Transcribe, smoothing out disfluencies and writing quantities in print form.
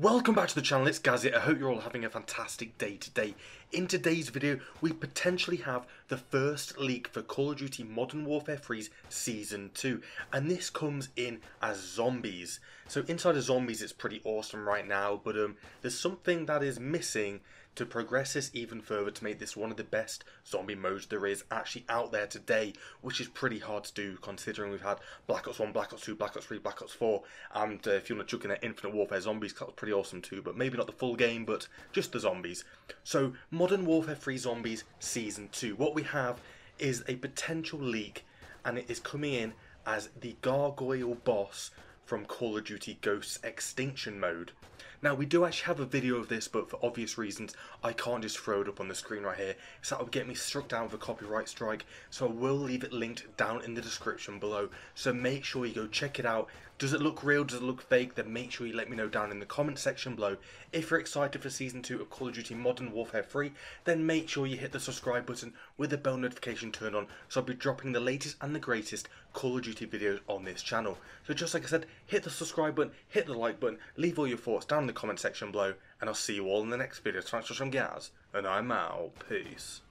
Welcome back to the channel, it's Gaz here. I hope you're all having a fantastic day today. In today's video, we potentially have the first leak for Call of Duty Modern Warfare 3's Season 2, and this comes in as zombies. So inside of zombies, it's pretty awesome right now, but there's something that is missing to progress this even further to make this one of the best zombie modes there is actually out there today, which is pretty hard to do considering we've had Black Ops 1, Black Ops 2, Black Ops 3, Black Ops 4, and if you want to chuck in that Infinite Warfare zombies, that was pretty awesome too, but maybe not the full game, but just the zombies. So Modern Warfare 3 Zombies Season 2, what we have is a potential leak, and it is coming in as the Gargoyle Boss from Call of Duty Ghosts Extinction Mode. Now, we do actually have a video of this, but for obvious reasons I can't just throw it up on the screen right here, so that would get me struck down with a copyright strike, so I will leave it linked down in the description below, so make sure you go check it out. Does it look real, does it look fake? Then make sure you let me know down in the comment section below. If you're excited for Season 2 of Call of Duty Modern Warfare 3, then make sure you hit the subscribe button with the bell notification turned on, so I'll be dropping the latest and the greatest Call of Duty videos on this channel. So just like I said, hit the subscribe button, hit the like button, leave all your thoughts down in the comment section below, and I'll see you all in the next video. Thanks for watching, guys, and I'm out. Peace.